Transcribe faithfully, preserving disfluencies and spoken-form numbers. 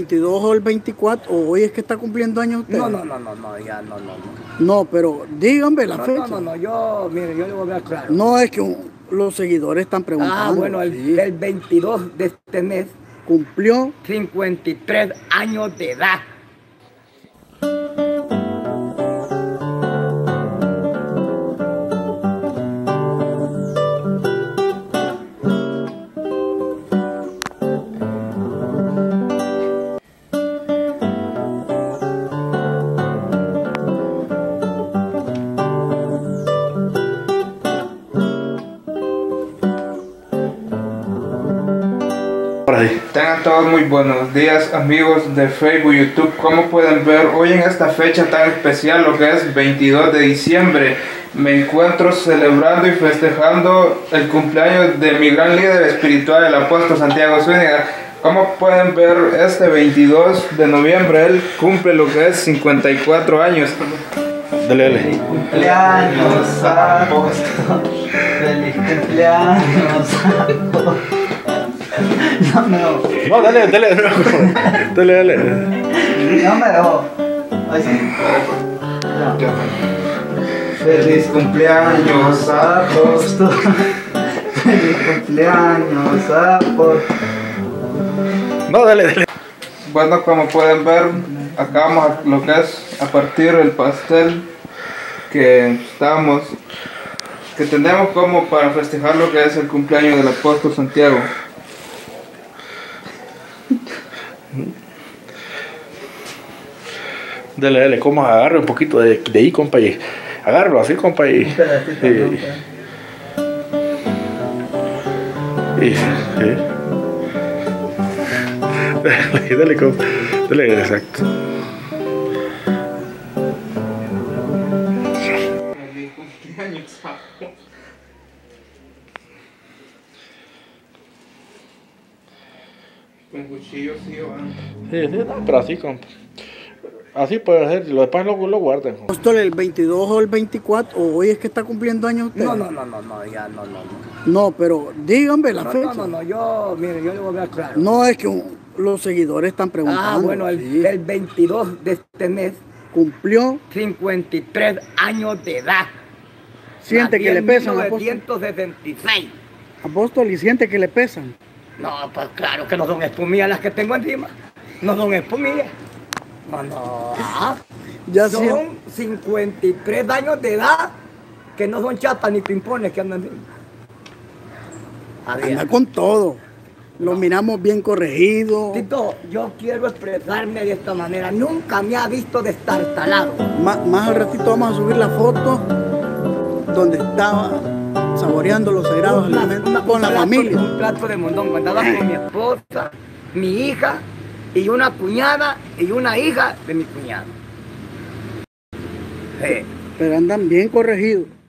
veintidós o el veinticuatro, o hoy es que está cumpliendo años usted. No, no, no, no, no, ya no, no, no. No, pero díganme la no, fecha. No, no, no, yo, mire, yo le voy a hablar claro. No, es que los seguidores están preguntando. Ah, bueno, el, sí. el veintidós de este mes cumplió cincuenta y tres años de edad. Tengan todos muy buenos días amigos de Facebook, YouTube. Como pueden ver, hoy en esta fecha tan especial, lo que es veintidós de diciembre, me encuentro celebrando y festejando el cumpleaños de mi gran líder espiritual, el apóstol Santiago Zúñiga. Como pueden ver, este veintidós de noviembre él cumple lo que es cincuenta y cuatro años. Dale, dale. Feliz cumpleaños, apóstol. Feliz cumpleaños, apóstol. No me dejó. No, dale, dale, no. Dale, dale. No me dejó. Ay, sí. No. Feliz cumpleaños, apóstol. Feliz cumpleaños, apóstol. No, dale, dale. Bueno, como pueden ver, acabamos lo que es a partir del pastel que estamos, que tenemos como para festejar lo que es el cumpleaños del apóstol Santiago. Dale, dale, como agarre un poquito de, de ahí, compa, y agárralo así, compa, y, y, y, y dale, dale, compa, dale, exacto. Con cuchillo sí van. Sí, sí, no, pero así, compa. Así puede ser, los demás lo, lo guardan. Apóstol, el veintidós o el veinticuatro, o hoy es que está cumpliendo años usted. No, no, no, no, no, ya no, no, no. No, pero díganme la no, fecha. No, no, no, yo, mire, yo le voy a hablar claro. No, es que los seguidores están preguntando. Ah, bueno, el, sí. el veintidós de este mes cumplió cincuenta y tres años de edad. Siente que le pesan, apóstol. mil novecientos setenta y seis. Apóstol, ¿y siente que le pesan? No, pues claro que no son espumillas las que tengo encima. No son espumillas. No, no. Ya son cincuenta y tres años de edad que no son chatas ni pimpones que andan. Anda con todo. Lo no. miramos bien corregido. Tito, yo quiero expresarme de esta manera. Nunca me ha visto destartalado. Más, más al ratito vamos a subir la foto donde estaba saboreando los sagrados una, alimentos una, con la plato, familia. Un plato de mondongo. Andaba con mi esposa, mi hija y una cuñada y una hija de mi cuñado. Sí. Pero andan bien corregidos.